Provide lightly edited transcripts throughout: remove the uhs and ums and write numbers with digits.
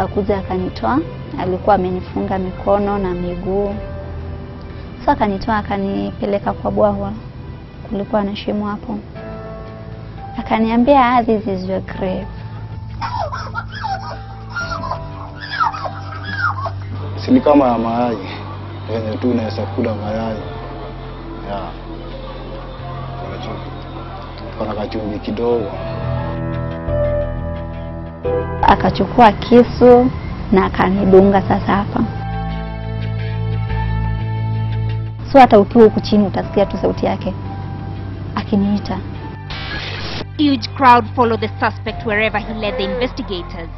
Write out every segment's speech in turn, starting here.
akakuja akanitoa, alikuwa amenifunga mikono na miguu. Sasa akanitoa akanipeleka kwa bwawa, kulikuwa na shimo hapo. Akaniambia, "This is your grave." Sili kama mayai, yenye tu naweza kula mayai. Ya. Kwa kachumbi kidogo. Akachukua kisu na akanidunga sasa hapa. So hata ukiwa huku chini utasikia tu sauti yake akiniita. Huge crowd followed the suspect wherever he led the investigators.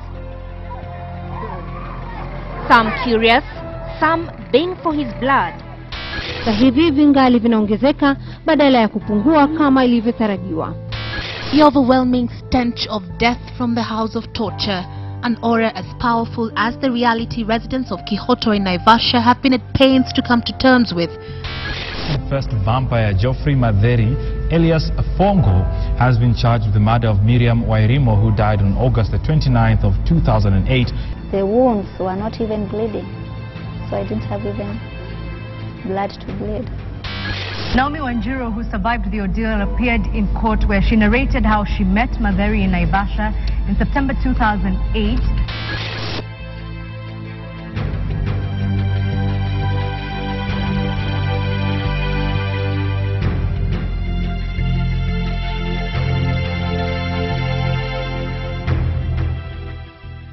Some curious, some baying for his blood. Sahivi vingali vinaongezeka badala ya kupungua kama ilivyotarajiwa. The overwhelming stench of death from the house of torture, an aura as powerful as the reality residents of Kyoto in Naivasha have been at pains to come to terms with. The first vampire, Geoffrey Maderi, alias Fongo, has been charged with the murder of Miriam Wairimu, who died on August the 29th of 2008. The wounds were not even bleeding, so I didn't have even blood to bleed. Naomi Wanjiru, who survived the ordeal, appeared in court where she narrated how she met Matheri in Naivasha in September 2008.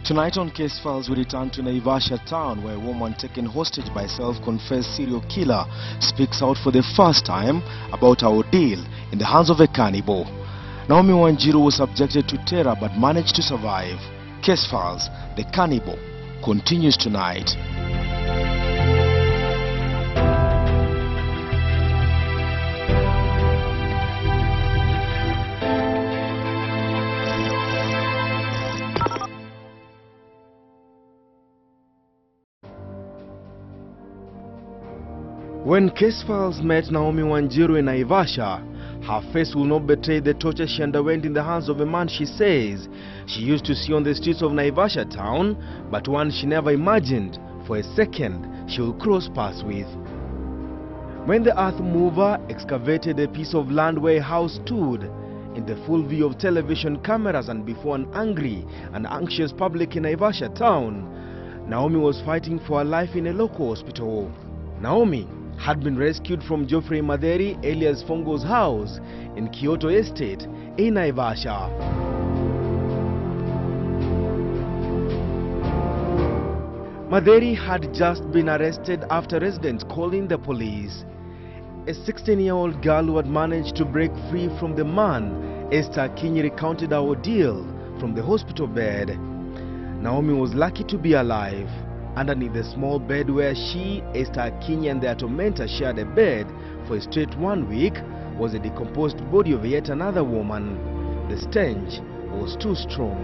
Tonight on Case Files, we return to Naivasha town, where a woman taken hostage by self-confessed serial killer speaks out for the first time about her ordeal in the hands of a cannibal. Naomi Wanjiru was subjected to terror but managed to survive. Case Files, the cannibal, continues tonight. When Case Files met Naomi Wanjiru in Naivasha, her face will not betray the torture she underwent in the hands of a man she says she used to see on the streets of Naivasha town, but one she never imagined for a second she will cross paths with. When the earth mover excavated a piece of land where a house stood, in the full view of television cameras and before an angry and anxious public in Naivasha town, Naomi was fighting for her life in a local hospital. Naomi had been rescued from Geoffrey Maderi, alias Fongo's house in Kyoto Estate in Naivasha. Maderi had just been arrested after residents calling the police. A 16-year-old girl who had managed to break free from the man, Esther Akinyi, recounted her ordeal from the hospital bed. Naomi was lucky to be alive. Underneath the small bed where she, Esther Akinyi, and their tormentor shared a bed for a straight 1 week was a decomposed body of yet another woman. The stench was too strong.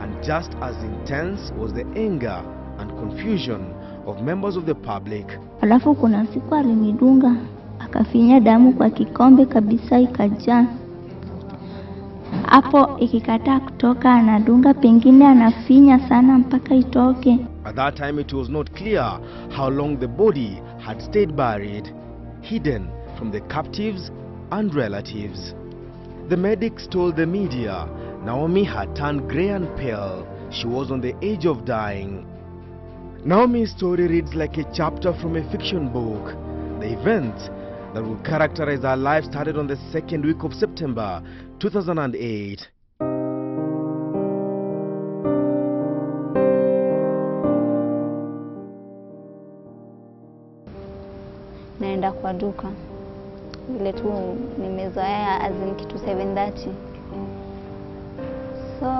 And just as intense was the anger and confusion of members of the public. Alafu kuna siku alinidunga, akafinya damu kwa kikombe kabisa ikajaa. Hapo ikikataa kutoka anadunga pengine anafinya sana mpaka itoke. At that time it was not clear how long the body had stayed buried, hidden from the captives and relatives. The medics told the media Naomi had turned grey and pale. She was on the edge of dying. Naomi's story reads like a chapter from a fiction book. The events that will characterize our life started on the second week of September 2008. Naenda kwa duka vile tu nimezoea azin kitu 7:30. So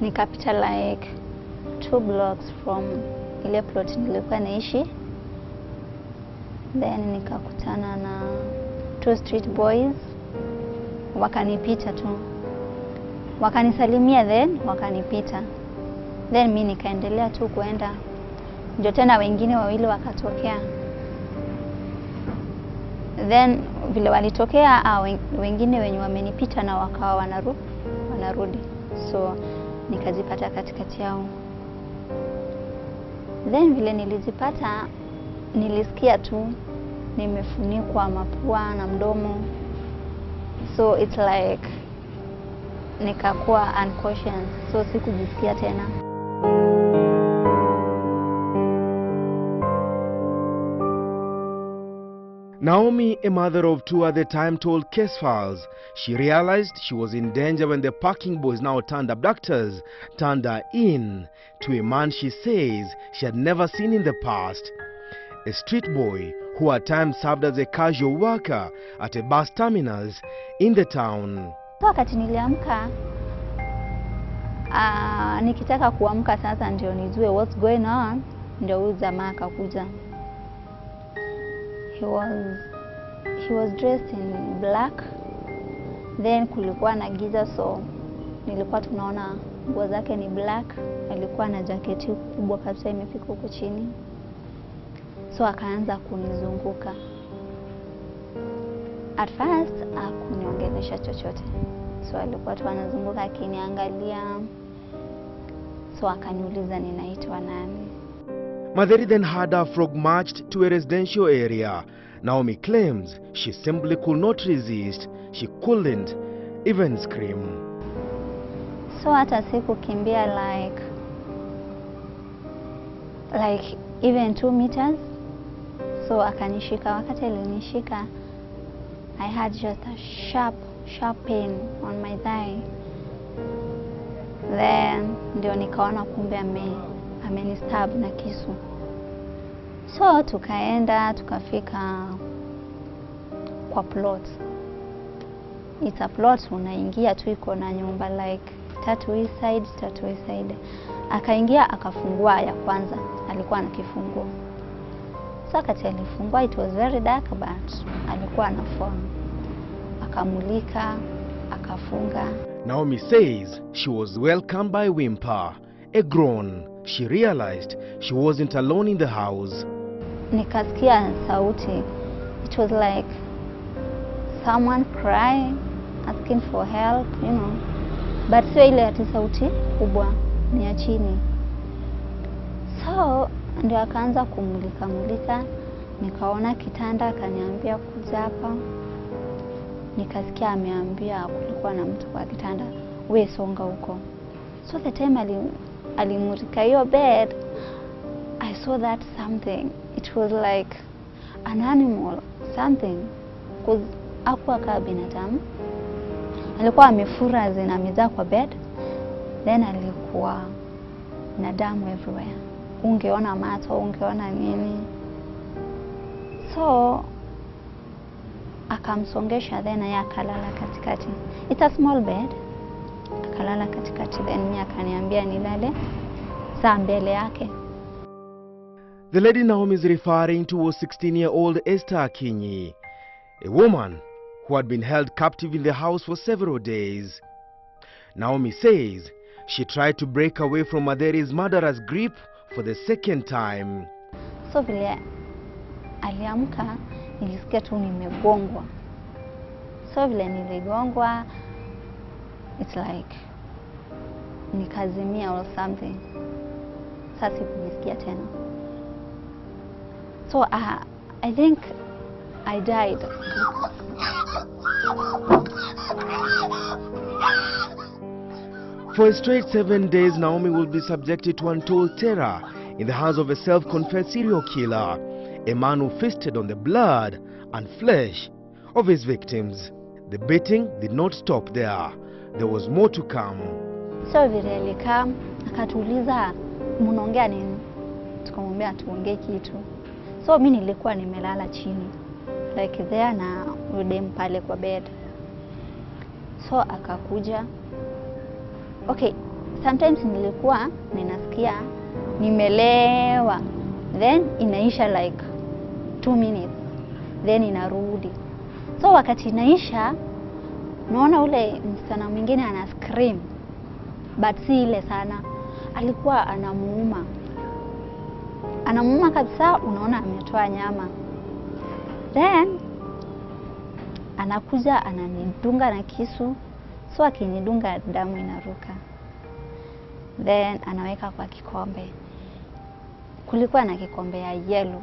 nikapita like 2 blocks from ile plot nilikuwa naishi. Then nikakutana na 2 street boys, wakanipita tu, wakanisalimia then wakanipita, then mimi nikaendelea tu kuenda, ndio tena wengine wawili wakatokea. Then vile walitokea wengine wenye wamenipita na wakawa wanarudi. So nikajipata katikati yao. Then vile nilijipata, nilisikia tu nimefunikwa mapua na mdomo. So it's like nikakuwa unconscious. So sikujisikia tena. Naomi, a mother of two at the time, told Case Files she realized she was in danger when the parking boys, now turned abductors, turned her in to a man she says she had never seen in the past. A street boy who at times served as a casual worker at a bus terminal in the town. Wakati niliamka, nikitaka kuamka sasa ndio nijue what's going on, ndio huyu jamaa akakuja. He was dressed in black. Then kulikuwa na giza, so nilikuwa tunaona nguo zake ni black. Alikuwa na jacket kubwa kabisa imefika huko chini. So akaanza kunizunguka. At first hakuniongelesha chochote. So alikuwa tu anazunguka akiniangalia. So akaniuliza ninaitwa nani. Matheri then had her frog marched to a residential area. Naomi claims she simply could not resist. She couldn't even scream. So hata sikukimbia like even 2 meters. So akanishika. Wakati alinishika, I had just a sharp pain on my thigh. Then ndio nikaona kumbe amenistab na kisu. So tukafika kwa plot. It's a plot, unaingia tu iko na nyumba like tatu hii side. Akaingia akafungua ya kwanza, alikuwa na kifunguo. So wakati alifungua, it was very dark but alikuwa na phone. Akamulika, akafunga. Naomi says she was welcomed by whimper, a groan. She realized she wasn't alone in the house. Nikasikia sauti. It was like someone crying, asking for help, you know. But sio ile ati sauti kubwa, ni ya chini. So ndio akaanza kumulika. Nikaona kitanda, akaniambia kuja hapa. Nikasikia ameambia kulikuwa na mtu kwa kitanda, we songa huko. So the time alimurika hiyo bed, I saw that something. It was like an animal, something. Because hakuwa kama binadamu. Alikuwa amefura zinamiza kwa bed. Then alikuwa na damu everywhere. Ungeona macho, ungeona nini. So akamsongesha, then akalala katikati. It's a small bed. Akalala katikati, then akaniambia nilale saa mbele yake. The lady Naomi is referring to was 16-year-old Esther Akinyi, a woman who had been held captive in the house for several days. Naomi says she tried to break away from Matheri's murderer's grip for the second time. So vile aliamka, nilisikia tu nimegongwa. So vile niligongwa, it's like nikazimia or something. Sasa sikujisikia tena. So I think I died. For a straight 7 days, Naomi will be subjected to untold terror in the hands of a self-confessed serial killer, a man who feasted on the blood and flesh of his victims. The beating did not stop there. There was more to come. So vireli kam, akatuuliza mnaongea nini? Tukamwambia tuongee kitu. So mimi nilikuwa nimelala chini. Like there na udem pale kwa bed. So akakuja. Okay, sometimes nilikuwa ninasikia nimelewa. Then inaisha like 2 minutes. Then inarudi. So wakati inaisha, naona ule msichana mwingine ana scream, but si ile sana. Alikuwa anamuuma. Anamuuma kabisa, unaona ametoa nyama. Then anakuja ananidunga na kisu, so akinidunga damu inaruka. Then anaweka kwa kikombe. Kulikuwa na kikombe ya yellow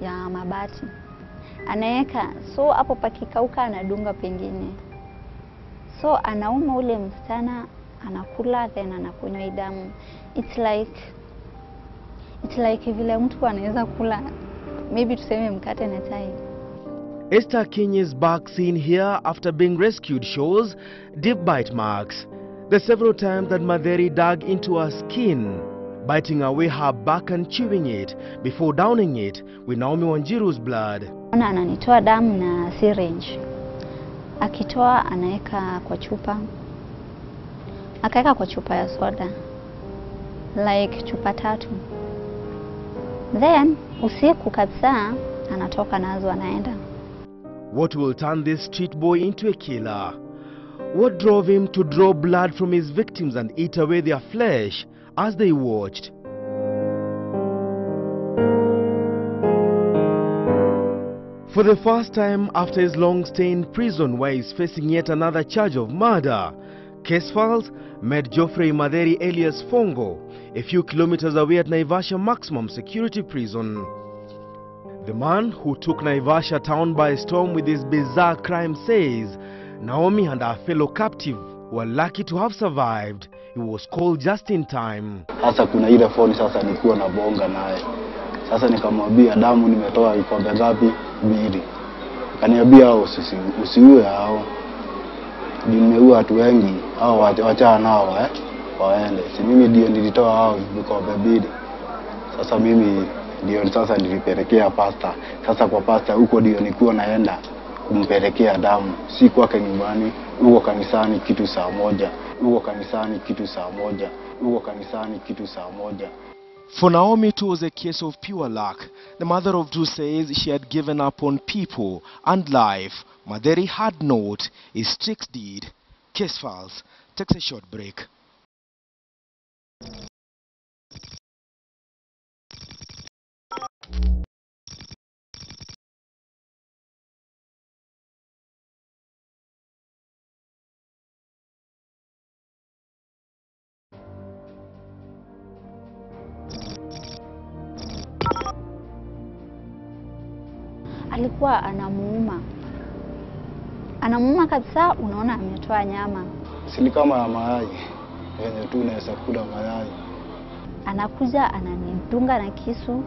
ya mabati. Anaweka, so hapo pakikauka anadunga pengine. So anauma ule msichana, anakula then anakunywa damu. It's like vile mtu anaweza kula maybe tuseme mkate na chai. Esther Akinyi's back seen here after being rescued shows deep bite marks. The several times that Matheri dug into her skin, biting away her back and chewing it before downing it with Naomi Wanjiru's blood. Ananitoa damu na syringe. Akitoa anaweka kwa chupa. Akaweka kwa chupa ya soda. Like chupa tatu. Then usiku kabisa anatoka nazo anaenda. What will turn this street boy into a killer? What drove him to draw blood from his victims and eat away their flesh as they watched? For the first time after his long stay in prison where he's facing yet another charge of murder, case files met Geoffrey Maderi alias Fongo a few kilometers away at Naivasha Maximum Security Prison. The man who took Naivasha town by storm with his bizarre crime says Naomi and her fellow captive were lucky to have survived. He was called just in time. Sasa kuna ile phone sasa nilikuwa na bonga naye. Sasa nikamwambia damu nimetoa iko ngapi? Mbili. Kaniambia hao sisi usiue hao. Nimeua watu wengi. Hao wacha nao waende. Si mimi ndio nilitoa hao kwa mbili. Sasa mimi ndio sasa nilipelekea pasta. Sasa kwa pasta huko ndio nilikuwa naenda kumpelekea damu. Si kwake nyumbani, huko kanisani kitu saa moja. For Naomi it was a case of pure luck. The mother of two says she had given up on people and life. Matheri had not. His tricks did. Case files takes a short break. Alikuwa anamuuma kabisa, unaona ametoa nyama. Si kama mayai, yenye tu naweza kula mayai. Anakuja ananidunga na kisu,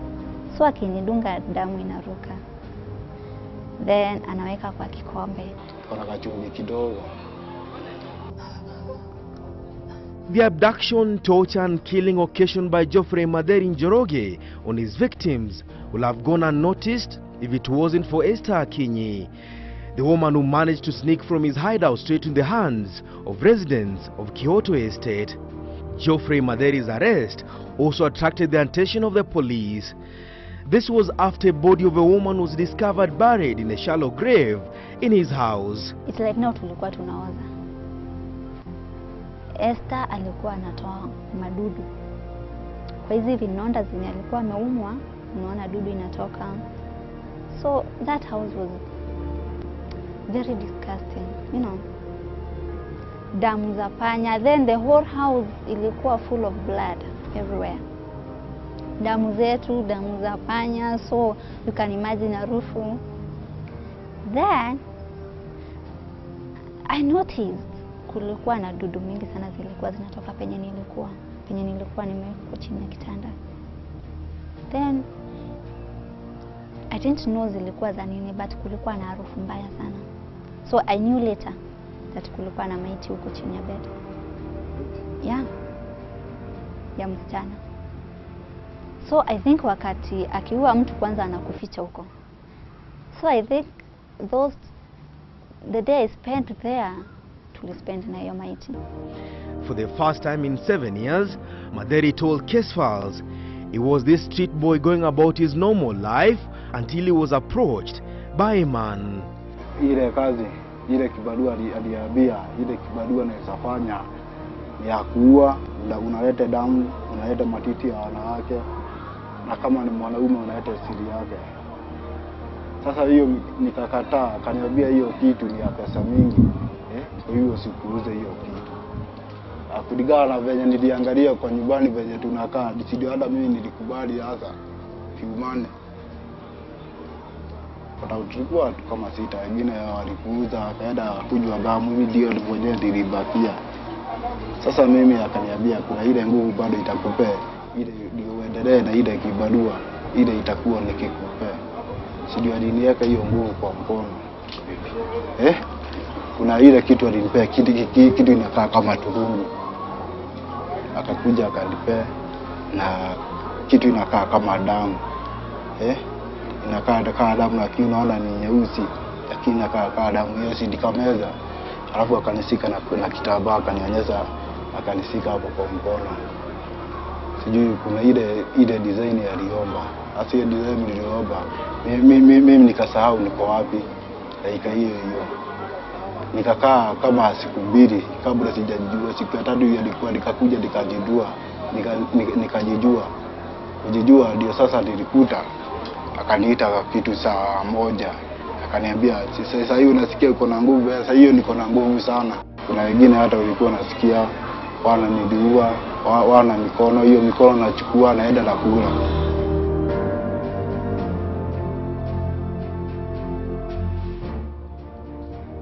so akinidunga damu inaruka. Then anaweka kwa kikombe. Kuna kachumvi kidogo. The abduction, torture and killing occasioned by Geoffrey Maderi Njoroge on his victims will have gone unnoticed if it wasn't for Esther Akinyi, the woman who managed to sneak from his hideout straight in the hands of residents of Kyoto Estate. Geoffrey Maderi's arrest also attracted the attention of the police. This was after the body of a woman was discovered buried in a shallow grave in his house. It's like now tulikuwa tunaoza. Esther alikuwa anatoa madudu. Kwa hizi vinonda zenye alikuwa ameumwa, unaona dudu inatoka. So that house was very disgusting, you know. Damu za panya. Then the whole house ilikuwa full of blood everywhere. Damu zetu, damu za panya. So you can imagine a roof. Then I noticed kulikuwa na dudu mingi sana zilikuwa zinatoka penye nilikuwa nimewekwa chini ya kitanda. Then I didn't know zilikuwa za nini, but kulikuwa na harufu mbaya sana. So I knew later that kulikuwa na maiti huko chini ya bed. Ya msichana. So I think wakati akiua mtu kwanza anakuficha huko. So I think the day I spent there to spend na hiyo maiti. For the first time in 7 years, Matheri told case files it was this street boy going about his normal life until he was approached by a man. Ile kazi, ile kibarua aliambia, ile kibarua anayofanya ni ya kuua, unaleta damu, unaleta matiti ya wanawake, na kama ni mwanaume unaleta siri yake. Sasa hiyo nikakataa, akaniambia hiyo kitu ni ya pesa mingi. Kwa hiyo sikuuze hiyo kitu. Kuligana venye niliangalia kwa nyumbani venye tunakaa, ndio hata mimi nilikubali hasa kiumane. Kwa tulikuwa kama sita, wengine walikuuza akaenda kunywa damu, mimi ndio nilivyoje nilibakia. Sasa mimi akaniambia kuna ile nguvu bado itakupea, ile ndio uendelee na ile kibarua, ile itakuwa nikikupea. Sijui aliniweka hiyo nguvu kwa mkono. Kuna ile kitu alinipea, kitu inakaa kama turungu. Akakuja akanipea na kitu inakaa kama damu. Inakaa damu lakini unaona ni nyeusi, lakini inakaa damu nyeusi nikameza. Alafu akanisika na kitambaa akanionyesha, akanisika hapo kwa mkono. Sijui kuna ile design aliomba. Hata ile design niliomba, mimi nikasahau niko wapi. Dakika hiyo nikakaa kama siku mbili kabla sijajijua. Siku ya tatu hiyo ilikuwa nikakuja nikajijua. Kujijua ndio sasa nilikuta akaniita kitu saa moja. Akaniambia sasa hiyo unasikia uko na nguvu. Sasa hiyo niko na nguvu sana. Kuna wengine hata walikuwa nasikia wana nidiua, wana mikono, hiyo mikono nachukua naenda na kula.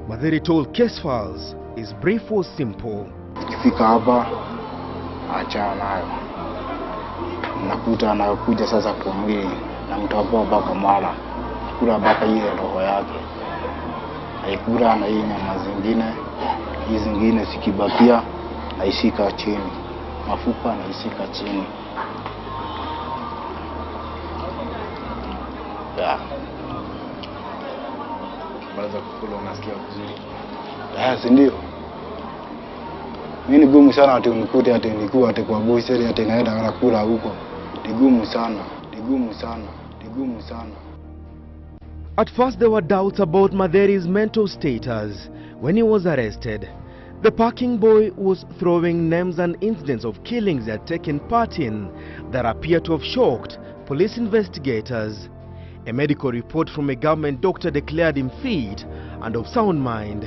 Matheri told case files is brief or simple. Ikifika hapa acha nayo. Nakuta anakuja sasa kuongea na mtawapa baka mara. Kula baka ile roho yake. Haikula na yenye mazingine. Hizi zingine sikibakia naisika chini. Mafupa naisika chini. Baada kukula unasikia vizuri. Yes ndio. Mimi gumu sana ati unikute ati nilikuwa ati kwa boyseri ati naenda nakula huko. Ni gumu sana. At first there were doubts about Matheri's mental status when he was arrested. The parking boy was throwing names and incidents of killings he had taken part in that appeared to have shocked police investigators. A medical report from a government doctor declared him fit and of sound mind.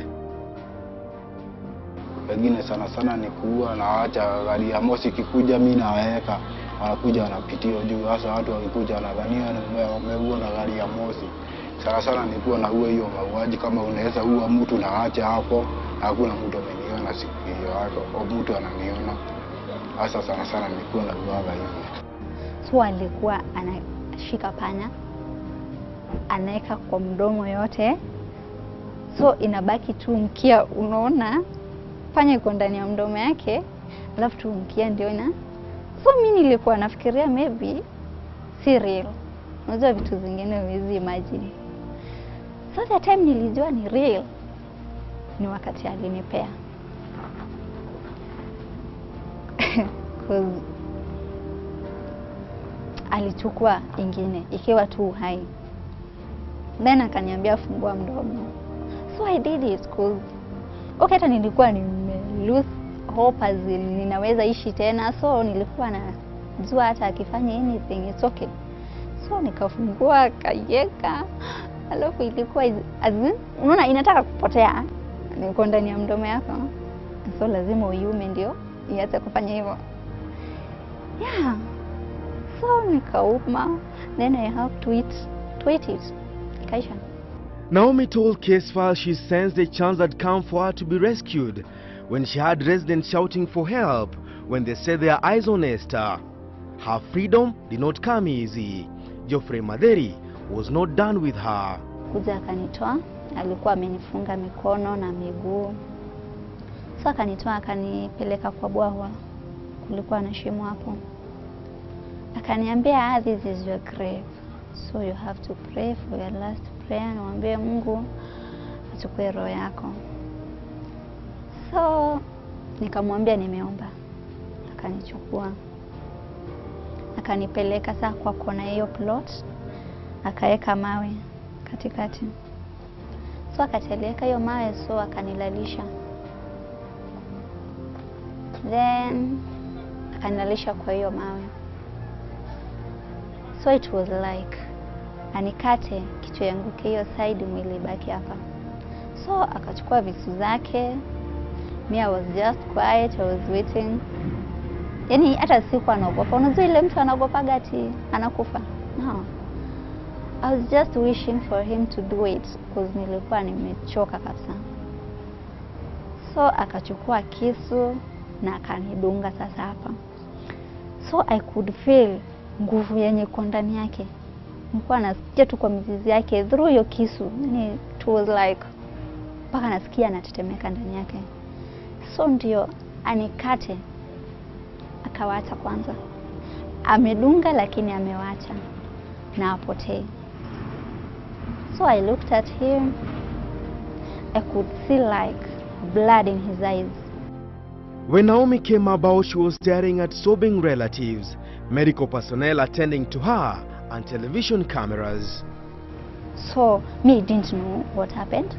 Wengine sana sana ni kuua na acha gari ya mosi kikuja mimi naweka wanakuja wanapitia juu hasa watu walikuja wanadhania wameua na gari ya mosi. Sana sana ni kuwa na uwe hiyo mauaji kama unaweza uwa mtu na acha hapo hakuna mtu ameniona siku hiyo hapo mtu ananiona. Hasa sana sana ni kuwa na baba hivi. So alikuwa anashika pana anaeka kwa mdomo yote. So inabaki tu mkia unaona fanya iko ndani ya mdomo yake alafu tu mkia ndio ina. So mimi nilikuwa nafikiria maybe si real. Unajua vitu vingine huwezi imagine. So that time nilijua ni real. Ni wakati alinipea. Cuz alichukua ingine ikiwa tu hai. Then akaniambia fungua mdomo. So I did it because okay hata nilikuwa nimelose hope as in ninaweza ishi tena. So nilikuwa na jua hata akifanya anything it's okay. So nikafungua kayeka. Alafu ilikuwa as in unaona inataka kupotea. Niko ndani ya mdomo yako. So lazima uyume ndio ianze kufanya hivyo. Yeah. So nikauma. Then I have to tweet it. Naomi told case file she sensed a chance had come for her to be rescued when she had residents shouting for help when they set their eyes on Esther. Her freedom did not come easy. Geoffrey Maderi was not done with her. Kuja akanitoa, alikuwa amenifunga mikono na miguu. So akanitoa akanipeleka kwa bwawa. Kulikuwa na shimo hapo. Akaniambia this is your grave. So you have to pray for your last prayer na mwambie Mungu achukue roho yako. So nikamwambia nimeomba. Akanichukua. Akanipeleka saa kwa kona hiyo plot. Akaeka mawe katikati. So akateleka hiyo mawe so akanilalisha. Then akanilalisha kwa hiyo mawe. So it was like anikate kichwa yangu hiyo side mwili ibaki hapa. So akachukua visu zake. Me, I was just quiet, I was waiting. Yani hata sikuwa naogopa. Unajua ile mtu anaogopa gati anakufa. No. I was just wishing for him to do it because nilikuwa nimechoka kabisa. So akachukua kisu na akanidunga sasa hapa. So I could feel nguvu yenye kondani yake. Nilikuwa nasikia tu kwa mizizi yake through hiyo kisu. Yani it was like mpaka nasikia anatetemeka ndani yake. So ndio anikate. Akawaacha kwanza. Amedunga lakini amewaacha na apotee. So I looked at him. I could see like blood in his eyes. When Naomi came about, she was staring at sobbing relatives, medical personnel attending to her, and television cameras. So me didn't know what happened,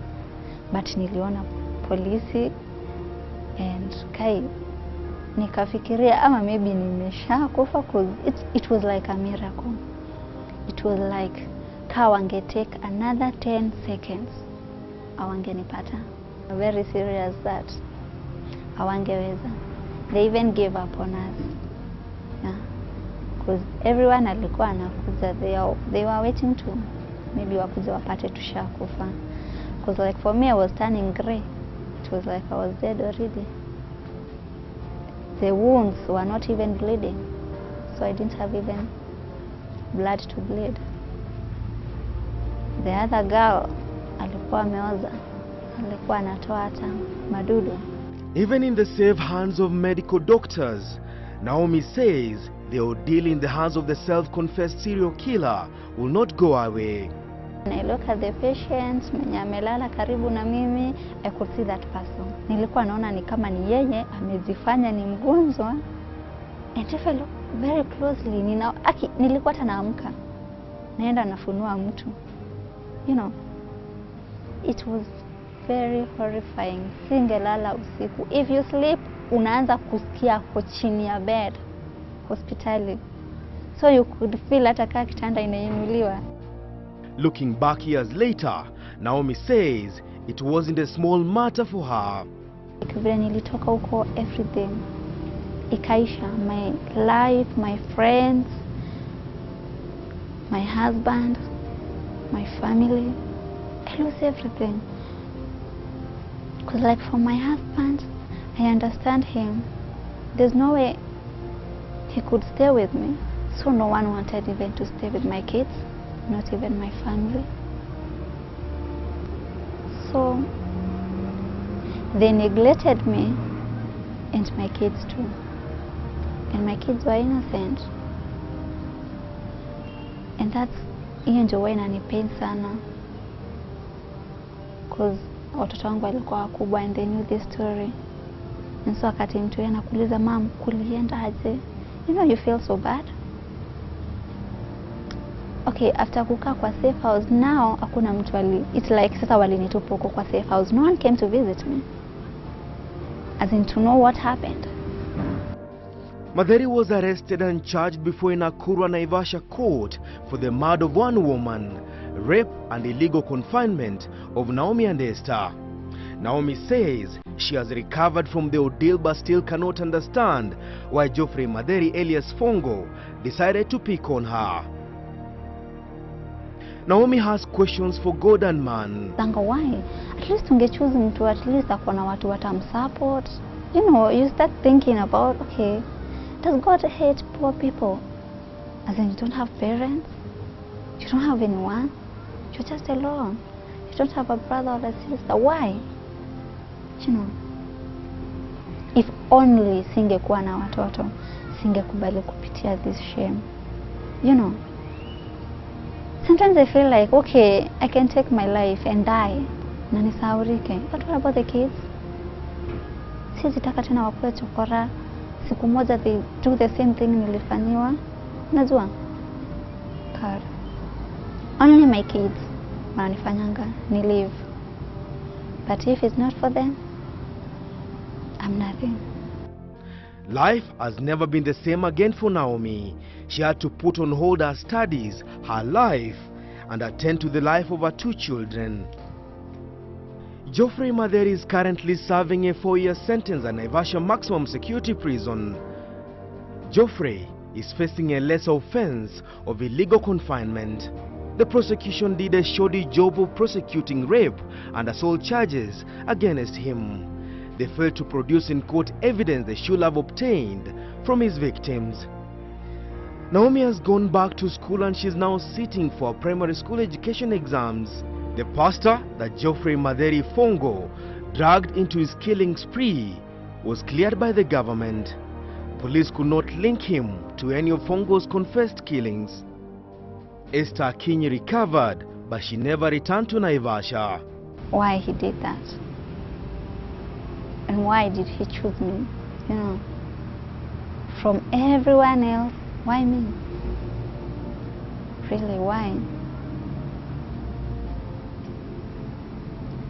but niliona polisi and kai nikafikiria ama maybe nimeshakufa cause it was like a miracle. It was like kawange take another 10 seconds awangenipata. Very serious that awangeweza. They even gave up on us. Yeah. Cause everyone alikuwa anakuza they were waiting to maybe wakuze wapate tushakufa. Cause like for me I was turning grey. It was like I was dead already. The wounds were not even bleeding, so I didn't have even blood to bleed. The other girl, alikuwa ameoza, alikuwa anatoa hata madudu. Even in the safe hands of medical doctors, Naomi says the ordeal in the hands of the self-confessed serial killer will not go away. When I look at the patient, mwenye amelala karibu na mimi, I could see that person. Nilikuwa naona ni kama ni yeye, amejifanya ni mgonjwa. And if I look very closely, nilikuwa hata naamka. Naenda nafunua mtu. You know, it was very horrifying. Singelala usiku. If you sleep, unaanza kusikia kwa chini ya bed, hospitali. So you could feel hata kama kitanda inainuliwa. Looking back years later, Naomi says it wasn't a small matter for her. Nilitoka huko everything. Ikaisha, my life, my friends, my husband, my family. I lost everything. Because like for my husband, I understand him. There's no way he could stay with me. So no one wanted even to stay with my kids. Not even my family. So they neglected me and my kids too. And my kids were innocent. And that's hiyo wena ni pain sana. Cause watoto wangu walikuwa wakubwa and they knew this story. And so wakati mtu yeye anakuuliza mom kulienda aje? You know you feel so bad. Okay, after kukaa kwa safe house now hakuna mtu it's like sasa walinitupa huko kwa safe house. No one came to visit me. As in to know what happened. Matheri was arrested and charged before an Akurwa Naivasha court for the murder of one woman, rape and illegal confinement of Naomi and Esther. Naomi says she has recovered from the ordeal but still cannot understand why Geoffrey Maderi alias Fongo decided to pick on her. Naomi has questions for God and man. Why? At least ungechoose mtu, at least akona watu watamsupport. You know, you start thinking about, okay, does God hate poor people? As in, you don't have parents, you don't have anyone, you're just alone. You don't have a brother or a sister. Why? You know, if only singekuwa na watoto, singekubali kupitia this shame. You know. Sometimes I feel like, okay, I can take my life and die. Na nisaurike. But what about the kids? Sisi taka tena wakuwe chokora. Siku moja they do the same thing nilifanyiwa. Unajua? God. Only my kids wananifanyanga ni live. But if it's not for them, I'm nothing. Life has never been the same again for Naomi. She had to put on hold her studies, her life, and attend to the life of her two children. Geoffrey Maderi is currently serving a 4-year sentence at Naivasha Maximum Security Prison. Geoffrey is facing a lesser offense of illegal confinement. The prosecution did a shoddy job of prosecuting rape and assault charges against him. They failed to produce in court evidence they should have obtained from his victims. Naomi has gone back to school and she's now sitting for primary school education exams. The pastor that Geoffrey Maderi Fongo dragged into his killing spree was cleared by the government. Police could not link him to any of Fongo's confessed killings. Esther Akinyi recovered, but she never returned to Naivasha. Why he did that? And why did he choose me? You know, from everyone else, why me? Really, why?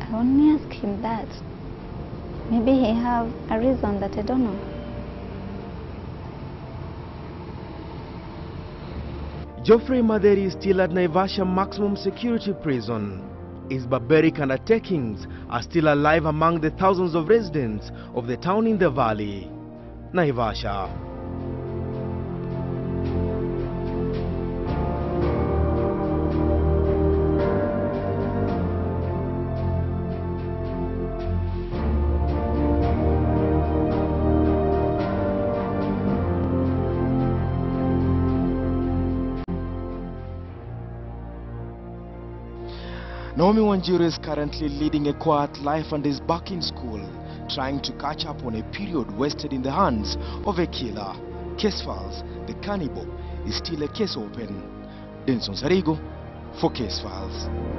I only ask him that. Maybe he have a reason that I don't know. Geoffrey Maderi is still at Naivasha Maximum Security Prison. His barbaric undertakings are still alive among the thousands of residents of the town in the valley, Naivasha. Naomi Wanjiru is currently leading a quiet life and is back in school, trying to catch up on a period wasted in the hands of a killer. Case files, the cannibal, is still a case open. Dennis Onsarigo for Case Files.